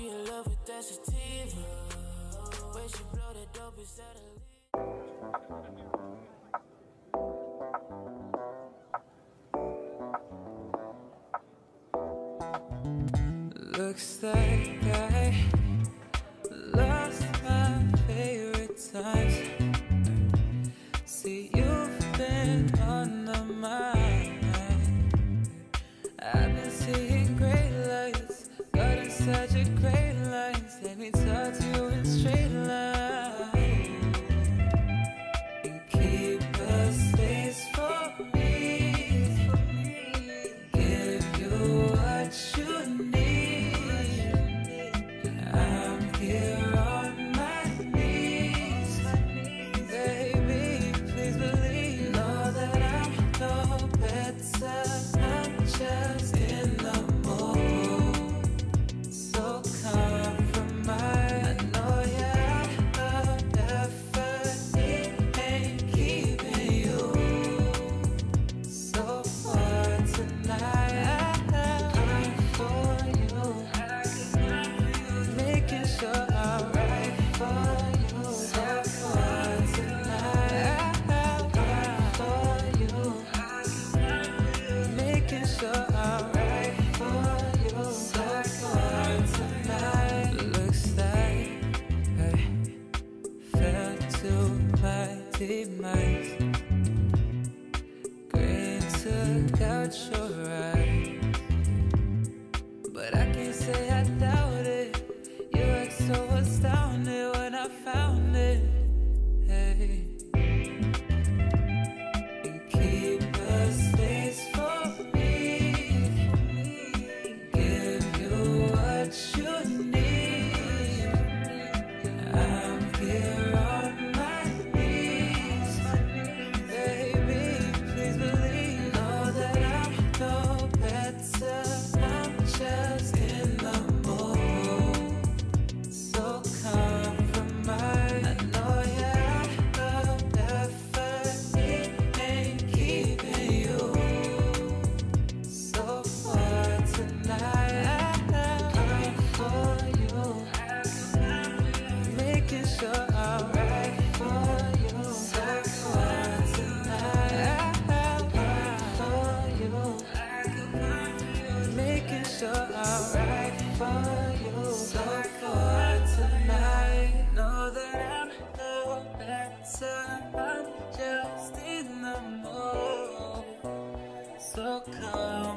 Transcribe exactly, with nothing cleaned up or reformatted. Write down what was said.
She in love with that sativa. When she blow that dope instead of looks like I lost my favorite times. See, you've been on my mind. I've been seeing great lights, but in such a great lights. Let me talk to you in straight lines and keep a space for me. Give you what you need. Demise. Green took out your eyes, but I can't say I doubt it. You act so astounded when I found it. Hey. And keep a space for me. Give you what you need. I'm here on my for you, so for tonight. Know that I'm no better, I'm just in the mood. So come